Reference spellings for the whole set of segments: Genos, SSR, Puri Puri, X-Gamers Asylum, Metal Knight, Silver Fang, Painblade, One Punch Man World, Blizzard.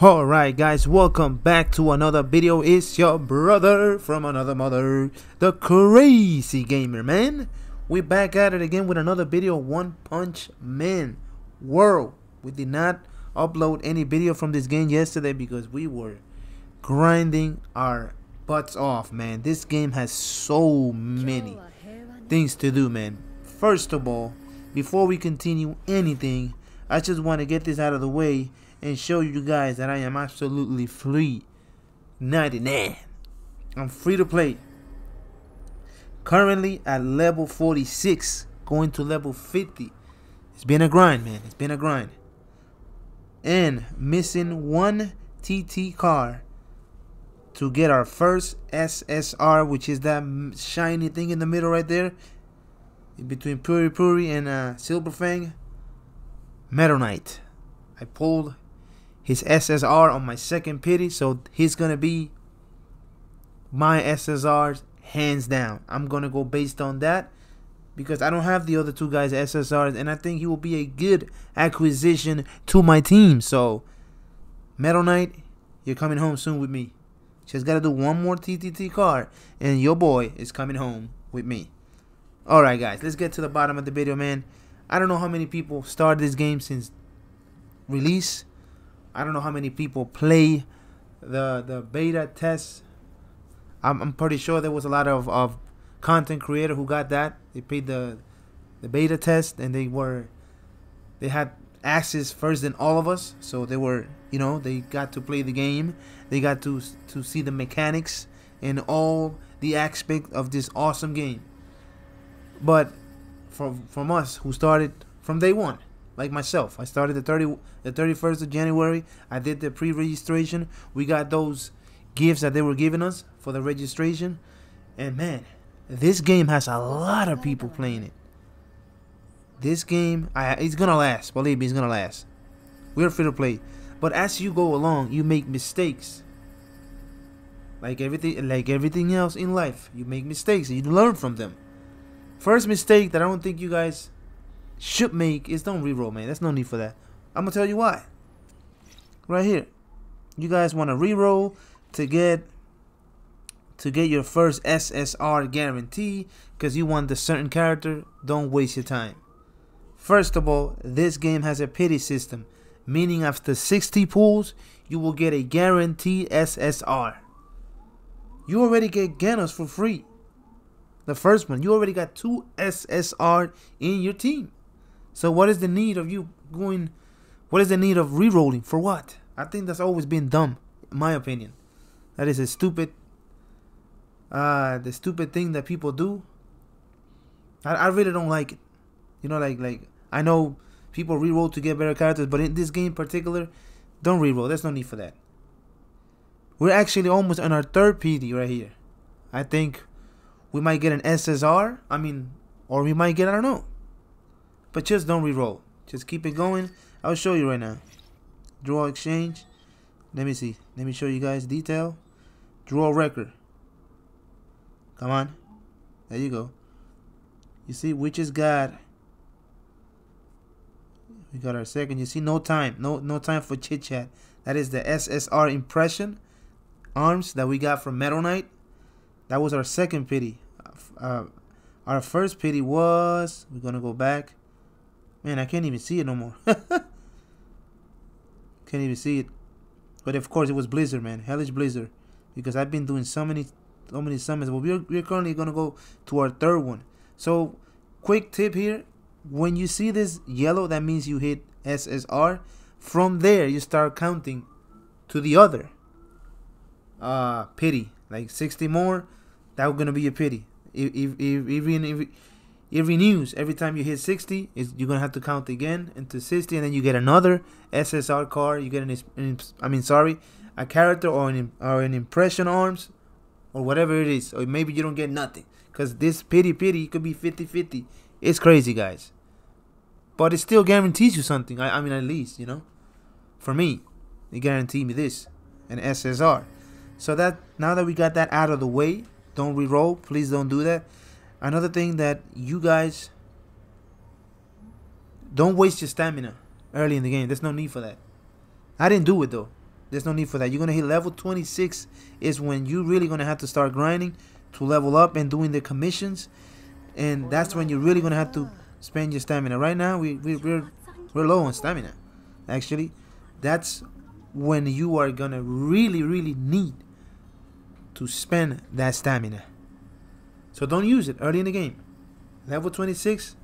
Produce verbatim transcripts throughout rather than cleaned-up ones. Alright guys, welcome back to another video. It's your brother from another mother, the Crazy Gamer, man. We're back at it again with another video, One Punch Man World. We did not upload any video from this game yesterday because we were grinding our butts off, man. This game has so many things to do, man. First of all, before we continue anything, I just want to get this out of the way and show you guys that I am absolutely free. ninety-nine. I'm free to play. Currently at level forty-six, going to level fifty. It's been a grind, man. It's been a grind. And missing one T T car to get our first S S R, which is that shiny thing in the middle right there, in between Puri Puri and uh, Silver Fang, Metal Knight. I pulled his S S R on my second pity, so he's going to be my S S R hands down. I'm going to go based on that because I don't have the other two guys' S S Rs, and I think he will be a good acquisition to my team. So, Metal Knight, you're coming home soon with me. Just got to do one more T T T card, and your boy is coming home with me. All right, guys, let's get to the bottom of the video, man. I don't know how many people started this game since release. I don't know how many people play the the beta test. I'm, I'm pretty sure there was a lot of, of content creator who got that. They paid the the beta test and they were they had access first than all of us. So they were, you know, they got to play the game. They got to to see the mechanics and all the aspect of this awesome game. But from from us who started from day one. Like myself, I started the thirty-first of January. I did the pre-registration. We got those gifts that they were giving us for the registration. And man, this game has a lot of people playing it. This game, I, it's going to last. Believe me, it's going to last. We're free to play. But as you go along, you make mistakes. Like everything, like everything else in life, you make mistakes and you learn from them. First mistake that I don't think you guys should make is don't reroll, man. There's no need for that. I'm gonna tell you why. Right here, you guys want to reroll to get to get your first S S R guarantee because you want the certain character. Don't waste your time. First of all, this game has a pity system, meaning after sixty pulls, you will get a guaranteed S S R. You already get Genos for free. The first one, you already got two S S R in your team. So what is the need of you going, what is the need of re-rolling? For what? I think that's always been dumb, in my opinion. That is a stupid, uh, the stupid thing that people do. I, I really don't like it. You know, like, like I know people re-roll to get better characters, but in this game in particular, don't re-roll. There's no need for that. We're actually almost on our third P D right here. I think we might get an S S R, I mean, or we might get, I don't know. But just don't reroll. Just keep it going. I'll show you right now. Draw exchange. Let me see. Let me show you guys detail. Draw record. Come on. There you go. You see, we just got, we got our second. You see, no time. No, no time for chit chat. That is the S S R impression arms that we got from Metal Knight. That was our second pity. Uh, our first pity was, we're gonna go back. Man, I can't even see it no more. Can't even see it. But of course, it was Blizzard, man. Hellish Blizzard, because I've been doing so many, so many summons. But we're we're currently gonna go to our third one. So, quick tip here: when you see this yellow, that means you hit S S R. From there, you start counting to the other uh, pity, like sixty more. That was gonna be your pity. If, if, if, even if It renews every time you hit sixty. It's, you're gonna have to count again into sixty, and then you get another S S R card. You get an, an I mean, sorry, a character or an or an impression arms, or whatever it is. Or maybe you don't get nothing because this pity pity could be fifty fifty. It's crazy, guys. But it still guarantees you something. I, I mean, at least, you know, for me, it guaranteed me this, an S S R. So that now that we got that out of the way, don't reroll. Please don't do that. Another thing that you guys, don't waste your stamina early in the game. There's no need for that. I didn't do it though. There's no need for that. You're going to hit level twenty-six is when you really going to have to start grinding to level up and doing the commissions. And that's when you're really going to have to spend your stamina. Right now, we, we, we're, we're low on stamina. Actually, that's when you are going to really, really need to spend that stamina. So don't use it early in the game. Level twenty-six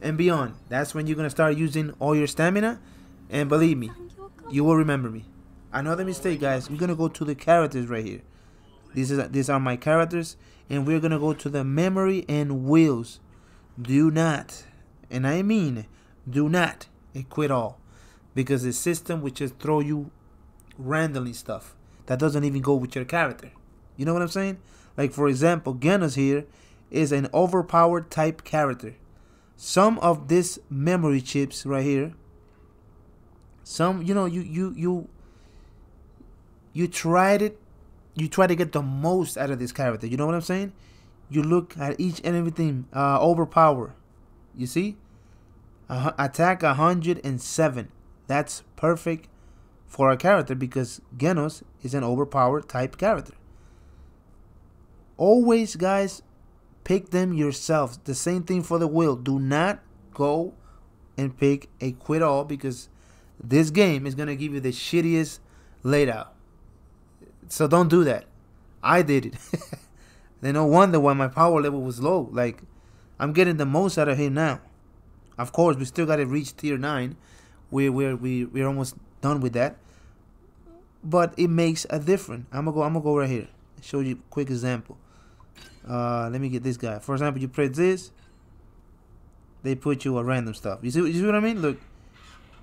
and beyond. That's when you're going to start using all your stamina. And believe me, you will remember me. Another mistake, guys. We're going to go to the characters right here. This is, these are my characters. And we're going to go to the memory and wills. Do not, and I mean do not, quit all. Because the system will just throw you randomly stuff that doesn't even go with your character. You know what I'm saying? Like, for example, Genos here is an overpowered type character. Some of these memory chips right here, some, you know, you you you you tried it, you try to get the most out of this character. You know what I'm saying? You look at each and everything, uh, overpower. You see? Uh, attack one hundred seven. That's perfect for a character because Genos is an overpowered type character. Always, guys, pick them yourselves. The same thing for the will. Do not go and pick a quit all because this game is going to give you the shittiest laid out. So don't do that. I did it. Then no wonder why my power level was low. Like, I'm getting the most out of him now. Of course, we still got to reach tier nine. We're, we're, we're, we're almost done with that. But it makes a difference. I'm going to go, I'm gonna go right here. Show you a quick example. Uh, let me get this guy. For example, you press this, they put you a random stuff. You see, you see what I mean? Look,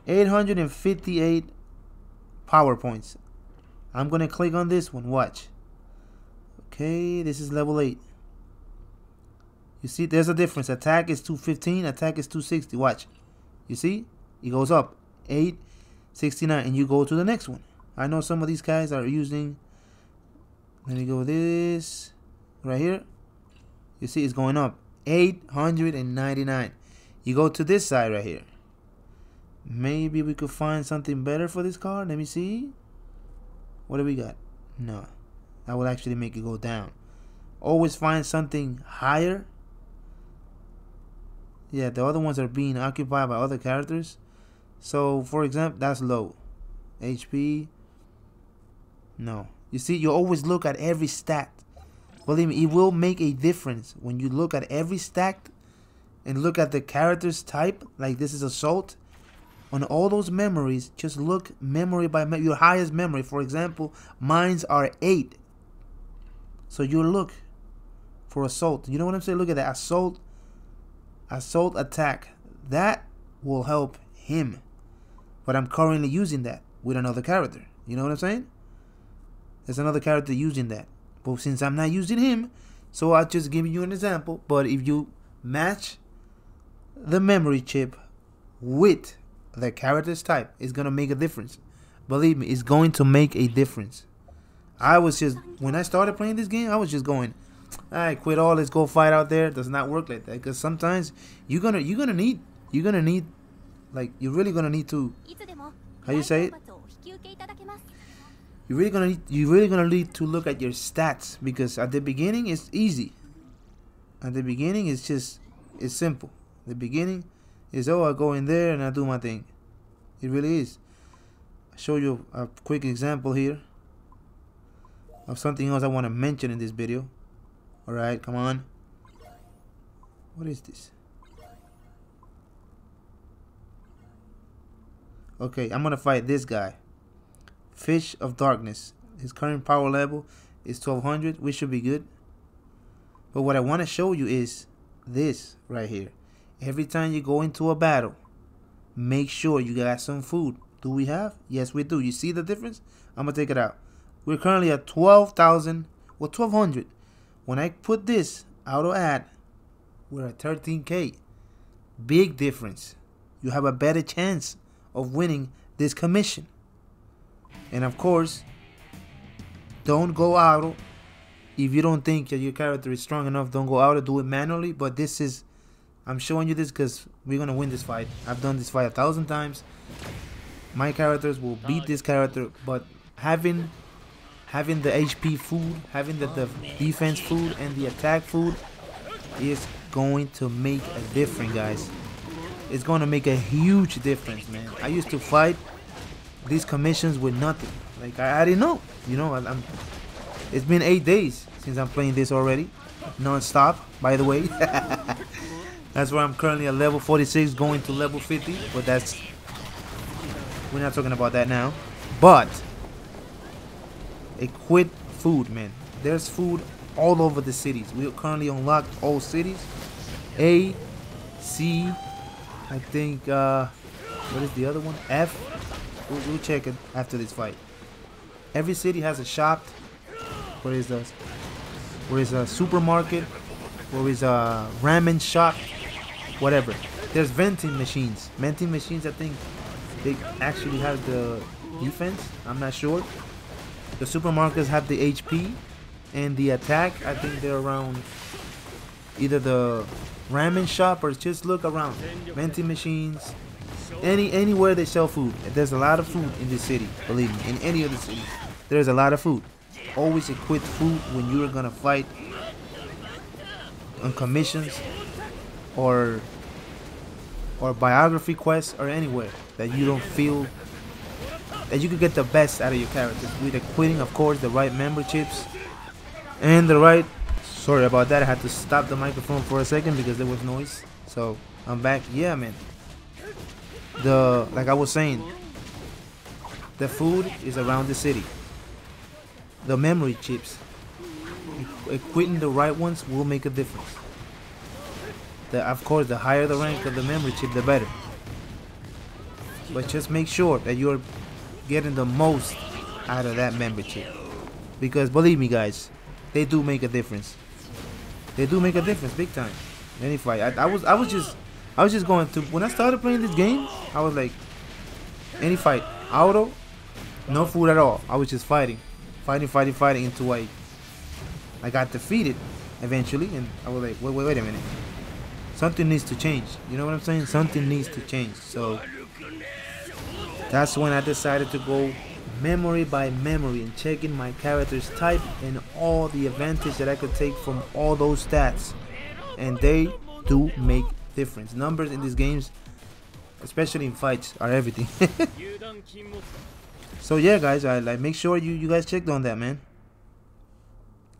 eight hundred fifty-eight power points. I'm gonna click on this one. Watch. Okay, this is level eight. You see, there's a difference. Attack is two fifteen. Attack is two sixty. Watch. You see, it goes up eight sixty-nine, and you go to the next one. I know some of these guys are using. Let me go with this right here. You see it's going up eight hundred ninety-nine. You go to this side right here. Maybe we could find something better for this card. Let me see. What do we got? No, that will actually make it go down. Always find something higher. Yeah, the other ones are being occupied by other characters. So for example, that's low H P. No. You see, you always look at every stat. Believe me, it will make a difference when you look at every stat and look at the character's type. Like, this is assault. On all those memories, just look memory by memory. Your highest memory, for example, mines are eight. So you look for assault. You know what I'm saying? Look at that. Assault, assault attack. That will help him. But I'm currently using that with another character. You know what I'm saying? There's another character using that. But since I'm not using him, so I'll just give you an example. But if you match the memory chip with the character's type, it's going to make a difference. Believe me, it's going to make a difference. I was just, when I started playing this game, I was just going, all right, quit all, let's go fight out there. It does not work like that. Because sometimes you're going to, you're going to need, you're going to need, like, you're really going to need to, how you say it? You're really gonna need, you're really gonna need to look at your stats, because at the beginning it's easy. At the beginning it's just it's simple. The beginning is, oh, I go in there and I do my thing. It really is. I'll show you a quick example here of something else I want to mention in this video. All right, come on. What is this? Okay, I'm gonna fight this guy. Fish of Darkness. His current power level is twelve hundred. We should be good. But what I want to show you is this right here. Every time you go into a battle, make sure you got some food. Do we have? Yes, we do. You see the difference? I'm going to take it out. We're currently at twelve thousand, well, twelve hundred. When I put this auto add, we're at thirteen K. Big difference. You have a better chance of winning this commission. And of course, don't go auto. If you don't think that your character is strong enough, don't go auto. Do it manually. But this is, I'm showing you this because we're going to win this fight. I've done this fight a thousand times. My characters will beat this character, but having having the H P food, having the, the defense food and the attack food is going to make a difference, guys. It's going to make a huge difference, man. I used to fight these commissions with nothing. Like, I, I didn't know. You know, I, I'm, it's been eight days since I'm playing this already. Non-stop, by the way. That's where I'm currently at level forty-six, going to level fifty. But that's... we're not talking about that now. But... equip food, man. There's food all over the cities. We are currently unlocked all cities. A, C, I think, uh... what is the other one? F. We'll, we'll check it after this fight. Every city has a shop. Where is this? Where is a supermarket? Where is a ramen shop? Whatever. There's venting machines. Venting machines, I think, they actually have the defense. I'm not sure. The supermarkets have the H P and the attack. I think they're around either the ramen shop or just look around. Venting machines. Any anywhere they sell food. There's a lot of food in this city, believe me. In any other city, there's a lot of food. Always equip food when you're gonna fight on commissions or or biography quests or anywhere that you don't feel that you could get the best out of your characters with equipping, of course, the right memberships and the right. Sorry about that. I had to stop the microphone for a second because there was noise. So I'm back. Yeah, man. The like I was saying, the food is around the city. The memory chips, equipping the right ones will make a difference. The, of course, the higher the rank of the memory chip, the better. But just make sure that you're getting the most out of that memory chip, because believe me, guys, they do make a difference. They do make a difference, big time. Any fight, I, I was, I was just. I was just going to, when I started playing this game, I was like, any fight, auto, no food at all. I was just fighting, fighting, fighting, fighting until I, I got defeated eventually, and I was like, wait, wait, wait a minute. Something needs to change. You know what I'm saying? Something needs to change. So that's when I decided to go memory by memory and checking my character's type and all the advantage that I could take from all those stats. And they do make difference. Numbers in these games, especially in fights, are everything. So yeah, guys, I like make sure you you guys checked on that, man.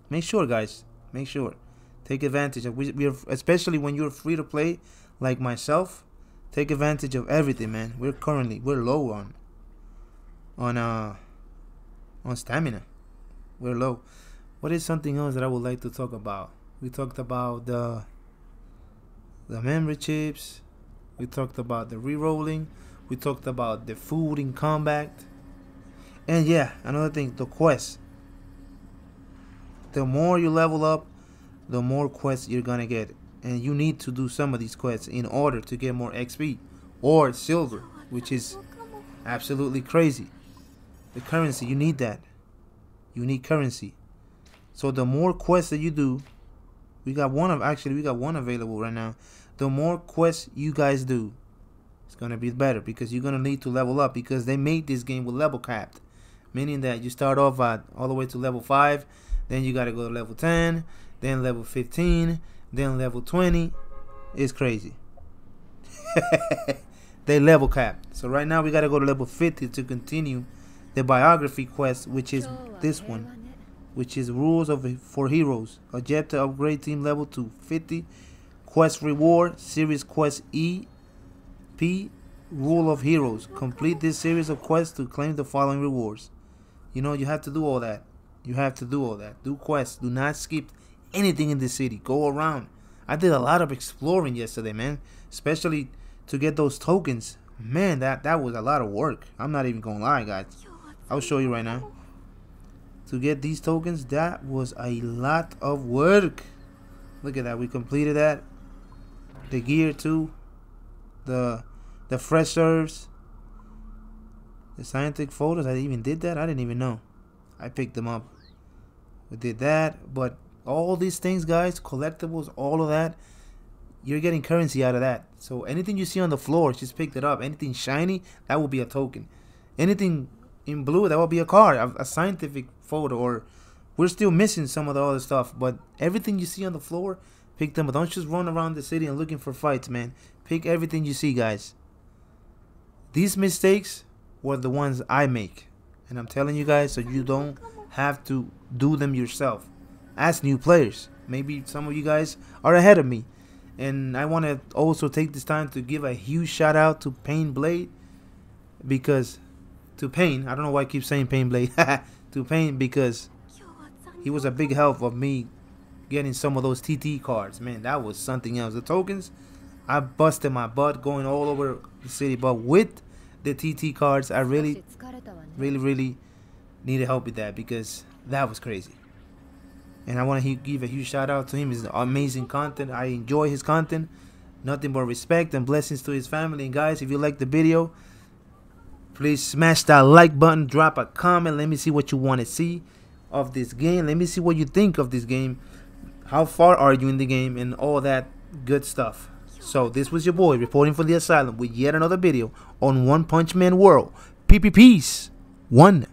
Make sure, guys, make sure, take advantage of we, we are, especially when you're free to play like myself. Take advantage of everything, man. We're currently we're low on on uh on stamina. We're low. What is something else that I would like to talk about? We talked about the. Uh, The memory chips, we talked about the re-rolling, we talked about the food in combat, and yeah, another thing, the quests. The more you level up, the more quests you're gonna get, and you need to do some of these quests in order to get more X P or silver, which is absolutely crazy. The currency, you need that. You need currency. So the more quests that you do, we got one of actually we got one available right now. The more quests you guys do, it's gonna be better because you're gonna need to level up, because they made this game with level capped, meaning that you start off at all the way to level five, then you gotta go to level ten, then level fifteen, then level twenty. It's crazy. They level capped. So right now we gotta go to level fifty to continue the biography quest, which is this one, which is rules of for heroes. Objective: upgrade team level to fifty. Quest reward: series quest E, P, rule of heroes. Complete this series of quests to claim the following rewards. You know, you have to do all that. You have to do all that. Do quests. Do not skip anything in the city. Go around. I did a lot of exploring yesterday, man, especially to get those tokens. Man, that that was a lot of work. I'm not even gonna lie, guys. I'll show you right now. To get these tokens, that was a lot of work. Look at that, we completed that. The gear too, the the fresh herbs, the scientific photos. I even did that. I didn't even know. I picked them up. We did that, but all these things, guys, collectibles, all of that, you're getting currency out of that. So anything you see on the floor, she's picked it up. Anything shiny, that will be a token. Anything in blue, that will be a card, a, a scientific photo, or we're still missing some of the other stuff. But everything you see on the floor, pick them up. Don't just run around the city and looking for fights, man. Pick everything you see, guys. These mistakes were the ones I make, and I'm telling you guys, so you don't have to do them yourself. As new players, maybe some of you guys are ahead of me, and I want to also take this time to give a huge shout out to Painblade, because to Pain, I don't know why I keep saying Painblade, to Pain, because he was a big help of me getting some of those T T cards. Man, that was something else. The tokens, I busted my butt going all over the city, but with the T T cards, I really, really, really needed help with that, because that was crazy. And I want to give a huge shout out to him. His amazing content. I enjoy his content. Nothing but respect and blessings to his family. And guys, if you like the video, please smash that like button. Drop a comment. Let me see what you want to see of this game. Let me see what you think of this game. How far are you in the game and all that good stuff. So this was your boy reporting for the asylum with yet another video on One Punch Man World. P P Peace. One.